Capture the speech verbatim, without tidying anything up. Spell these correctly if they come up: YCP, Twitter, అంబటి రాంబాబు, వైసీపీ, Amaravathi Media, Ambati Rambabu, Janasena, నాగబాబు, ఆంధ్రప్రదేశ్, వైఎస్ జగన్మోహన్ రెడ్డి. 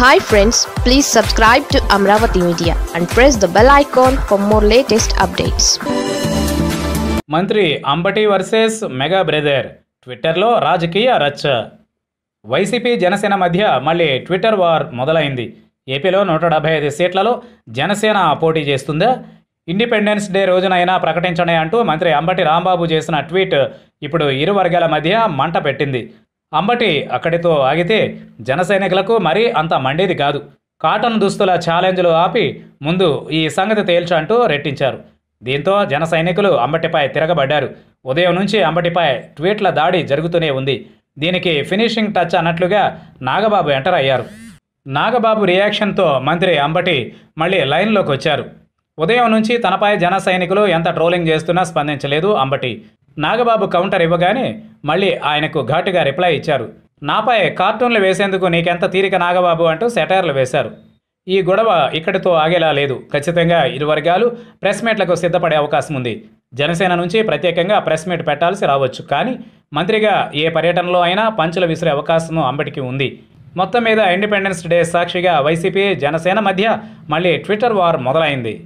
Hi friends, please subscribe to Amravati Media and press the bell icon for more latest updates. Mantri Ambati versus Mega Brother, Twitterlo Rajakiya Racha. Y C P Janasena Madhya Malay Twitter war Modalaindi. ఏపీలో నూట డెబ్బై ఐదు సీట్లలో జనసేన పోటీ చేస్తుందా? Independence day రోజునైనా ప్రకటించనే అంటూ మంత్రి అంబటి రాంబాబు చేసిన ట్వీట్ ఇప్పుడు ఇరు వర్గాల మధ్య మంట పెట్టింది. అంబటి అక్కడితో ఆగితే జనసైనికులకు మరీ అంత మండేది కాదు. కాటన్ దుస్తుల ఛాలెంజ్లు ఆపి ముందు ఈ సంగతి తేల్చంటూ రెట్టించారు. దీంతో జనసైనికులు అంబటిపై తిరగబడ్డారు. ఉదయం నుంచి అంబటిపై ట్వీట్ల దాడి జరుగుతూనే ఉంది. దీనికి ఫినిషింగ్ టచ్ అన్నట్లుగా నాగబాబు ఎంటర్ అయ్యారు. నాగబాబు రియాక్షన్తో మంత్రి అంబటి మళ్ళీ లైన్లోకి వచ్చారు. ఉదయం నుంచి తనపై జన సైనికులు ఎంత ట్రోలింగ్ చేస్తున్నా స్పందించలేదు అంబటి. నాగబాబు కౌంటర్ ఇవ్వగానే మళ్ళీ ఆయనకు ఘాటుగా రిప్లై ఇచ్చారు. నాపై కార్టూన్లు వేసేందుకు నీకెంత తీరిక నాగబాబు అంటూ సెటైర్లు వేశారు. ఈ గొడవ ఇక్కడితో ఆగేలా లేదు. ఖచ్చితంగా ఇరు వర్గాలు ప్రెస్ మీట్లకు సిద్ధపడే అవకాశం ఉంది. జనసేన నుంచి ప్రత్యేకంగా ప్రెస్ మీట్ పెట్టాల్సి రావచ్చు, కానీ మంత్రిగా ఏ పర్యటనలో అయినా పంచులు విసిరే అవకాశం అంబటికి ఉంది. మొత్తం మీద ఇండిపెండెన్స్ డే సాక్షిగా వైసీపీ జనసేన మధ్య మళ్ళీ ట్విట్టర్ వార్ మొదలైంది.